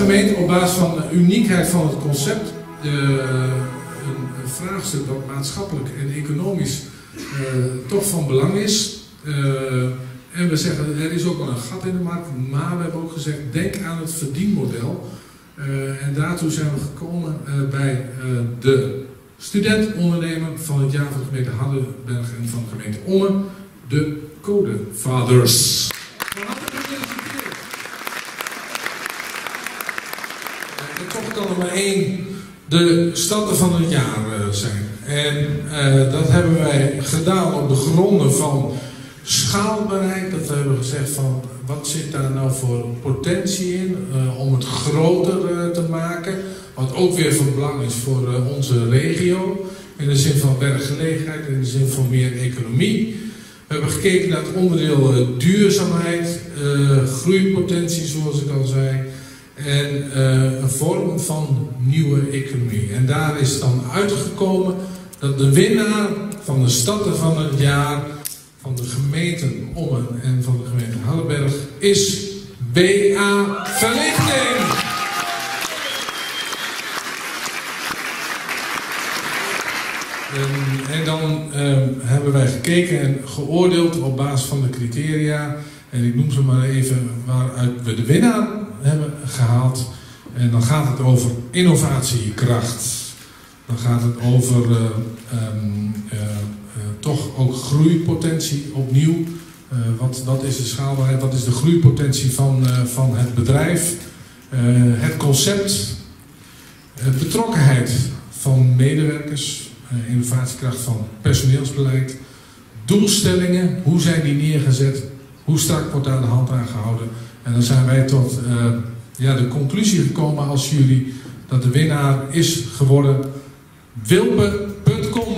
gemeente op basis van de uniekheid van het concept een vraagstuk dat maatschappelijk en economisch toch van belang is. En we zeggen, er is ook al een gat in de markt, maar we hebben ook gezegd, denk aan het verdienmodel. En daartoe zijn we gekomen bij de student-ondernemer van het jaar van de gemeente Hardenberg en van de gemeente Ommen, de Code Fathers. En toch kan er maar één de standen van het jaar zijn. En dat hebben wij gedaan op de gronden van schaalbaarheid. Dat we hebben gezegd van wat zit daar nou voor potentie in om het groter te maken. Wat ook weer van belang is voor onze regio. In de zin van werkgelegenheid, in de zin van meer economie. We hebben gekeken naar het onderdeel duurzaamheid, groeipotentie zoals ik al zei. En een vorm van nieuwe economie. En daar is dan uitgekomen dat de winnaar van de stad van het jaar van de gemeenten Ommen en van de gemeente Hardenberg is WAVerlichting. En dan hebben wij gekeken en geoordeeld op basis van de criteria. En ik noem ze maar even waaruit we de winnaar hebben gehaald. En dan gaat het over innovatiekracht. Dan gaat het over toch ook groeipotentie opnieuw. Wat is de schaalbaarheid, wat is de groeipotentie van het bedrijf. Het concept. Betrokkenheid van medewerkers. Innovatiekracht van personeelsbeleid. Doelstellingen, hoe zijn die neergezet? Hoe strak wordt daar de hand aan gehouden? En dan zijn wij tot de conclusie gekomen als jury dat de winnaar is geworden Wilpe.com.